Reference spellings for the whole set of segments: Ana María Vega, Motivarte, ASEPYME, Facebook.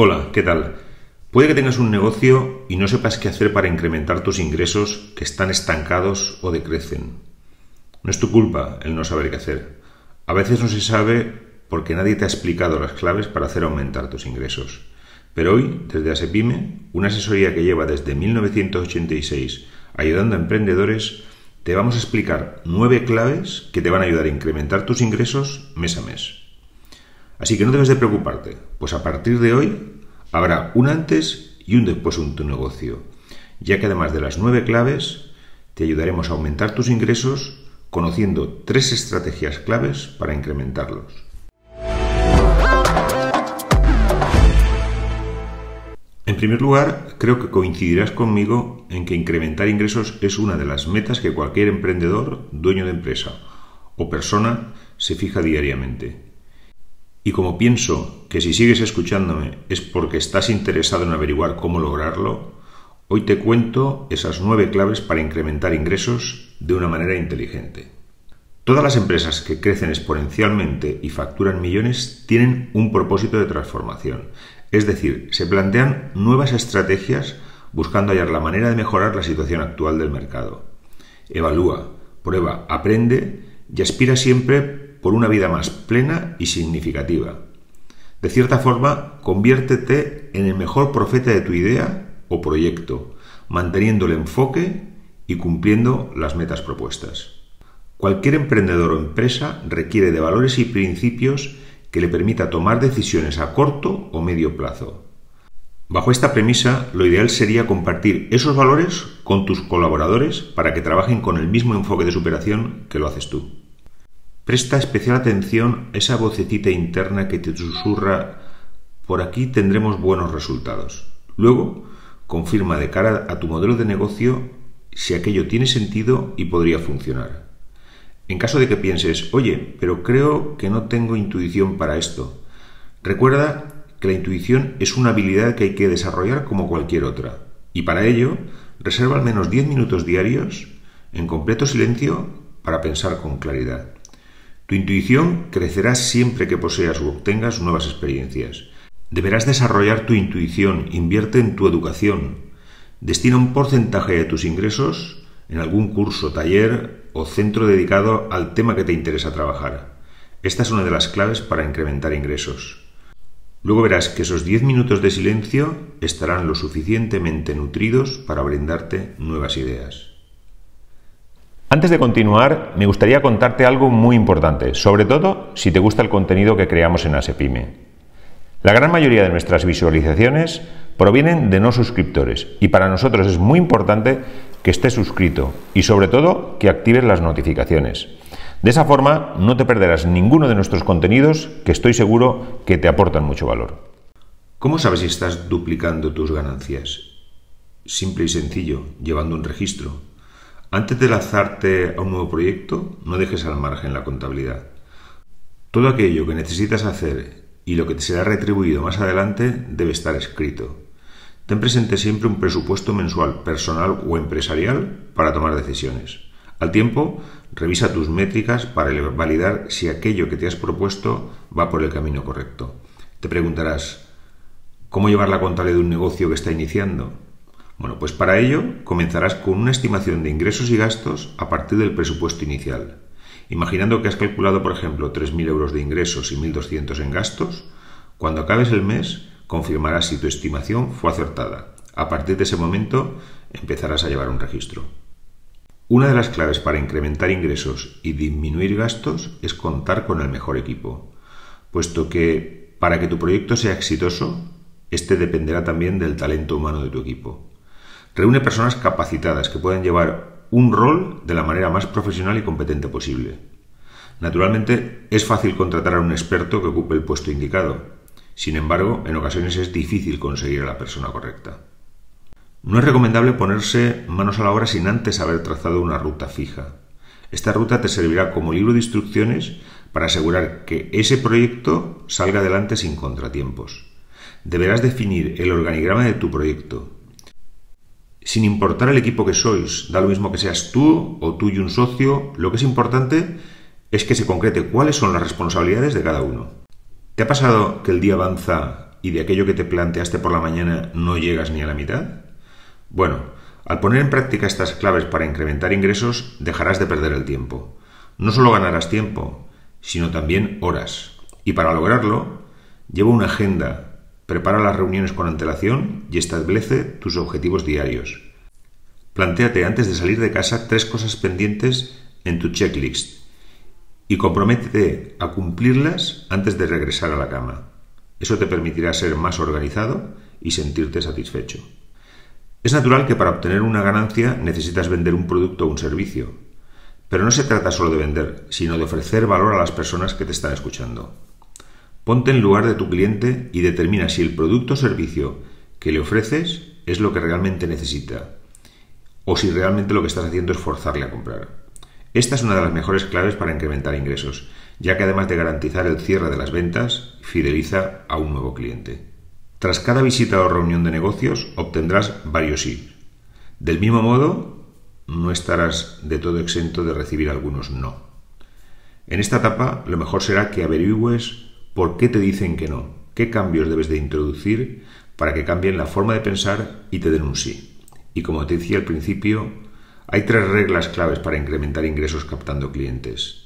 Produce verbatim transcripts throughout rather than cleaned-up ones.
Hola, ¿qué tal? Puede que tengas un negocio y no sepas qué hacer para incrementar tus ingresos, que están estancados o decrecen. No es tu culpa el no saber qué hacer. A veces no se sabe porque nadie te ha explicado las claves para hacer aumentar tus ingresos. Pero hoy, desde ASEPYME, una asesoría que lleva desde mil novecientos ochenta y seis ayudando a emprendedores, te vamos a explicar nueve claves que te van a ayudar a incrementar tus ingresos mes a mes. Así que no debes de preocuparte, pues a partir de hoy habrá un antes y un después en tu negocio, ya que además de las nueve claves, te ayudaremos a aumentar tus ingresos conociendo tres estrategias claves para incrementarlos. En primer lugar, creo que coincidirás conmigo en que incrementar ingresos es una de las metas que cualquier emprendedor, dueño de empresa o persona se fija diariamente. Y como pienso que si sigues escuchándome es porque estás interesado en averiguar cómo lograrlo, hoy te cuento esas nueve claves para incrementar ingresos de una manera inteligente. Todas las empresas que crecen exponencialmente y facturan millones tienen un propósito de transformación, es decir, se plantean nuevas estrategias buscando hallar la manera de mejorar la situación actual del mercado. Evalúa, prueba, aprende y aspira siempre por una vida más plena y significativa. De cierta forma, conviértete en el mejor profeta de tu idea o proyecto, manteniendo el enfoque y cumpliendo las metas propuestas. Cualquier emprendedor o empresa requiere de valores y principios que le permita tomar decisiones a corto o medio plazo. Bajo esta premisa, lo ideal sería compartir esos valores con tus colaboradores para que trabajen con el mismo enfoque de superación que lo haces tú. Presta especial atención a esa vocecita interna que te susurra: por aquí tendremos buenos resultados. Luego, confirma de cara a tu modelo de negocio si aquello tiene sentido y podría funcionar. En caso de que pienses: oye, pero creo que no tengo intuición para esto. Recuerda que la intuición es una habilidad que hay que desarrollar como cualquier otra. Y para ello, reserva al menos diez minutos diarios en completo silencio para pensar con claridad. Tu intuición crecerá siempre que poseas o obtengas nuevas experiencias. Deberás desarrollar tu intuición, invierte en tu educación. Destina un porcentaje de tus ingresos en algún curso, taller o centro dedicado al tema que te interesa trabajar. Esta es una de las claves para incrementar ingresos. Luego verás que esos diez minutos de silencio estarán lo suficientemente nutridos para brindarte nuevas ideas. Antes de continuar, me gustaría contarte algo muy importante, sobre todo si te gusta el contenido que creamos en ASEPYME. La gran mayoría de nuestras visualizaciones provienen de no suscriptores y para nosotros es muy importante que estés suscrito y sobre todo que actives las notificaciones. De esa forma no te perderás ninguno de nuestros contenidos que estoy seguro que te aportan mucho valor. ¿Cómo sabes si estás duplicando tus ganancias? Simple y sencillo, llevando un registro. Antes de lanzarte a un nuevo proyecto, no dejes al margen la contabilidad. Todo aquello que necesitas hacer y lo que te será retribuido más adelante debe estar escrito. Ten presente siempre un presupuesto mensual, personal o empresarial para tomar decisiones. Al tiempo, revisa tus métricas para validar si aquello que te has propuesto va por el camino correcto. Te preguntarás, ¿cómo llevar la contabilidad de un negocio que está iniciando? Bueno, pues para ello comenzarás con una estimación de ingresos y gastos a partir del presupuesto inicial. Imaginando que has calculado, por ejemplo, tres mil euros de ingresos y mil doscientos en gastos, cuando acabes el mes confirmarás si tu estimación fue acertada. A partir de ese momento empezarás a llevar un registro. Una de las claves para incrementar ingresos y disminuir gastos es contar con el mejor equipo, puesto que para que tu proyecto sea exitoso, este dependerá también del talento humano de tu equipo. Reúne personas capacitadas que puedan llevar un rol de la manera más profesional y competente posible. Naturalmente, es fácil contratar a un experto que ocupe el puesto indicado. Sin embargo, en ocasiones es difícil conseguir a la persona correcta. No es recomendable ponerse manos a la obra sin antes haber trazado una ruta fija. Esta ruta te servirá como libro de instrucciones para asegurar que ese proyecto salga adelante sin contratiempos. Deberás definir el organigrama de tu proyecto. Sin importar el equipo que sois, da lo mismo que seas tú o tú y un socio, lo que es importante es que se concrete cuáles son las responsabilidades de cada uno. ¿Te ha pasado que el día avanza y de aquello que te planteaste por la mañana no llegas ni a la mitad? Bueno, al poner en práctica estas claves para incrementar ingresos, dejarás de perder el tiempo. No solo ganarás tiempo, sino también horas. Y para lograrlo, lleva una agenda, prepara las reuniones con antelación y establece tus objetivos diarios. Plantéate antes de salir de casa tres cosas pendientes en tu checklist y comprométete a cumplirlas antes de regresar a la cama. Eso te permitirá ser más organizado y sentirte satisfecho. Es natural que para obtener una ganancia necesitas vender un producto o un servicio, pero no se trata solo de vender, sino de ofrecer valor a las personas que te están escuchando. Ponte en lugar de tu cliente y determina si el producto o servicio que le ofreces es lo que realmente necesita o si realmente lo que estás haciendo es forzarle a comprar. Esta es una de las mejores claves para incrementar ingresos, ya que además de garantizar el cierre de las ventas, fideliza a un nuevo cliente. Tras cada visita o reunión de negocios, obtendrás varios sí. Del mismo modo, no estarás de todo exento de recibir algunos no. En esta etapa, lo mejor será que averigües por qué te dicen que no, qué cambios debes de introducir para que cambien la forma de pensar y te den un sí. Y como te decía al principio, hay tres reglas claves para incrementar ingresos captando clientes.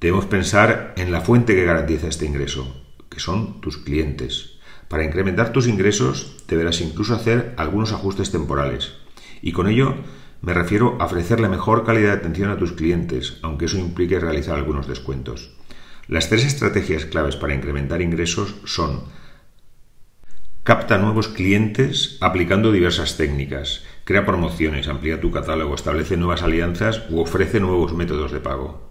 Debemos pensar en la fuente que garantiza este ingreso, que son tus clientes. Para incrementar tus ingresos deberás incluso hacer algunos ajustes temporales. Y con ello me refiero a ofrecer la mejor calidad de atención a tus clientes, aunque eso implique realizar algunos descuentos. Las tres estrategias claves para incrementar ingresos son: capta nuevos clientes aplicando diversas técnicas, crea promociones, amplía tu catálogo, establece nuevas alianzas u ofrece nuevos métodos de pago.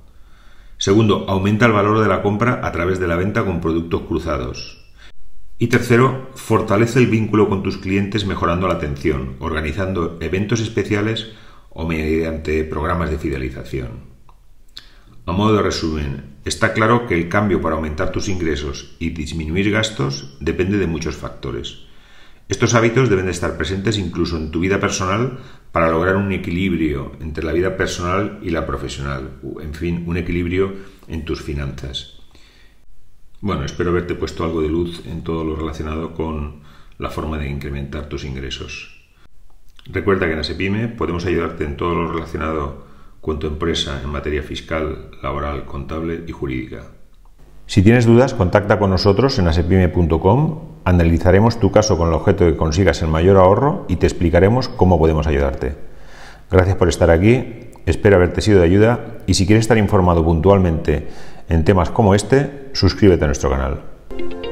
Segundo, aumenta el valor de la compra a través de la venta con productos cruzados. Y tercero, fortalece el vínculo con tus clientes mejorando la atención, organizando eventos especiales o mediante programas de fidelización. A modo de resumen, está claro que el cambio para aumentar tus ingresos y disminuir gastos depende de muchos factores. Estos hábitos deben de estar presentes incluso en tu vida personal para lograr un equilibrio entre la vida personal y la profesional. En fin, un equilibrio en tus finanzas. Bueno, espero haberte puesto algo de luz en todo lo relacionado con la forma de incrementar tus ingresos. Recuerda que en ASEPYME podemos ayudarte en todo lo relacionado con tu empresa en materia fiscal, laboral, contable y jurídica. Si tienes dudas, contacta con nosotros en asepyme punto com. Analizaremos tu caso con el objeto de que consigas el mayor ahorro y te explicaremos cómo podemos ayudarte. Gracias por estar aquí, espero haberte sido de ayuda y si quieres estar informado puntualmente en temas como este, suscríbete a nuestro canal.